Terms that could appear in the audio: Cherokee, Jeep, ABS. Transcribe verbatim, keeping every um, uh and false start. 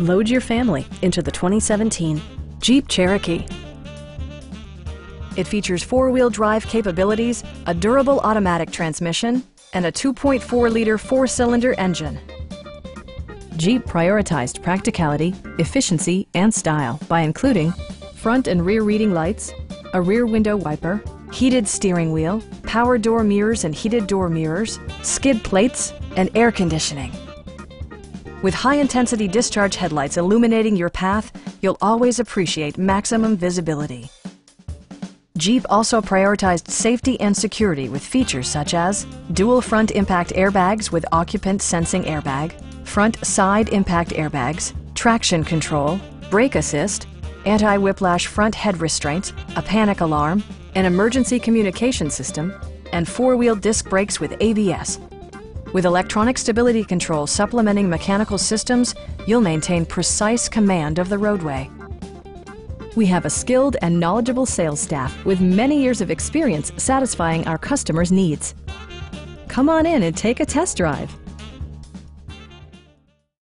Load your family into the twenty seventeen Jeep Cherokee. It features four-wheel drive capabilities, a durable automatic transmission, and a two point four liter four-cylinder engine. Jeep prioritized practicality, efficiency, and style by including front and rear reading lights, a rear window wiper, heated steering wheel, power door mirrors and heated door mirrors, skid plates, and air conditioning. With high-intensity discharge headlights illuminating your path, you'll always appreciate maximum visibility. Jeep also prioritized safety and security with features such as dual front impact airbags with occupant sensing airbag, front side impact airbags, traction control, brake assist, anti-whiplash front head restraints, a panic alarm, an emergency communication system, and four-wheel disc brakes with A B S. With electronic stability control supplementing mechanical systems, you'll maintain precise command of the roadway. We have a skilled and knowledgeable sales staff with many years of experience satisfying our customers' needs. Come on in and take a test drive.